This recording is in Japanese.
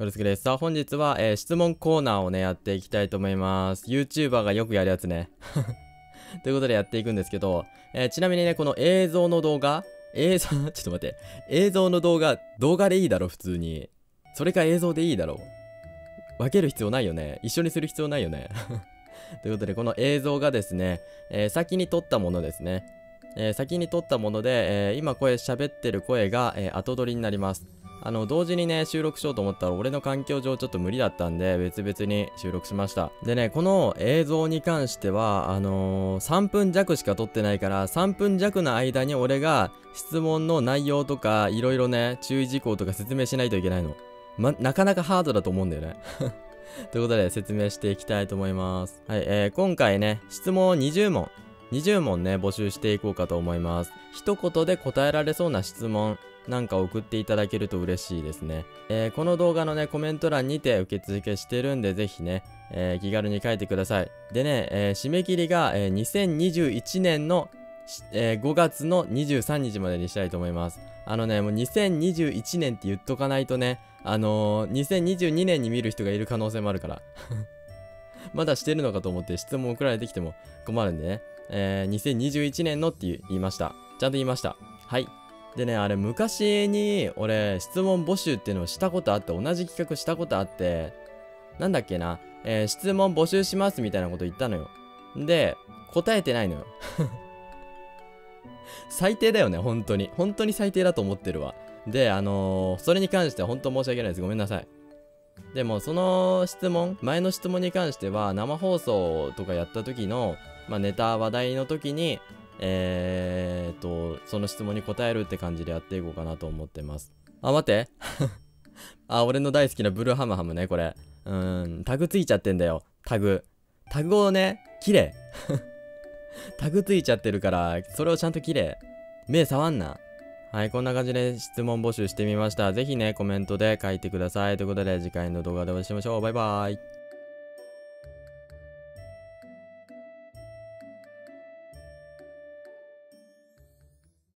よろしくです。さあ、本日は、質問コーナーをね、やっていきたいと思います。YouTuber がよくやるやつね。ということでやっていくんですけど、ちなみにね、この映像の動画、ちょっと待って。映像の動画、動画でいいだろ、普通に。それか映像でいいだろ。分ける必要ないよね。一緒にする必要ないよね。ということで、この映像がですね、先に撮ったものですね。先に撮ったもので、今これ喋ってる声が、後撮りになります。同時にね、収録しようと思ったら俺の環境上ちょっと無理だったんで、別々に収録しました。でね、この映像に関しては、3分弱しか撮ってないから、3分弱の間に俺が質問の内容とか、いろいろね、注意事項とか説明しないといけないの。なかなかハードだと思うんだよね。ということで、説明していきたいと思います。はい、今回ね、質問20問。20問ね、募集していこうかと思います。一言で答えられそうな質問なんか送っていただけると嬉しいですね。この動画のね、コメント欄にて受付してるんで、ぜひね、気軽に書いてください。でね、締め切りが、2021年の、5月の23日までにしたいと思います。もう2021年って言っとかないとね、2022年に見る人がいる可能性もあるから。まだしてるのかと思って質問送られてきても困るんでね。2021年のって言いました。ちゃんと言いました。はい。でね、あれ、昔に、俺、質問募集っていうのをしたことあって、同じ企画したことあって、なんだっけな、質問募集しますみたいなこと言ったのよ。で、答えてないのよ。最低だよね、本当に。本当に最低だと思ってるわ。で、それに関しては本当申し訳ないです。ごめんなさい。でも、その質問、前の質問に関しては、生放送とかやった時の、まあ、ネタ話題の時に、その質問に答えるって感じでやっていこうかなと思ってます。あ、待って。あ、俺の大好きなブルーハムハムね、これ。タグついちゃってんだよ。タグ。タグをね、綺麗。タグついちゃってるから、それをちゃんと綺麗。目触んな。はい、こんな感じで質問募集してみました。ぜひね、コメントで書いてください。ということで、次回の動画でお会いしましょう。バイバーイ。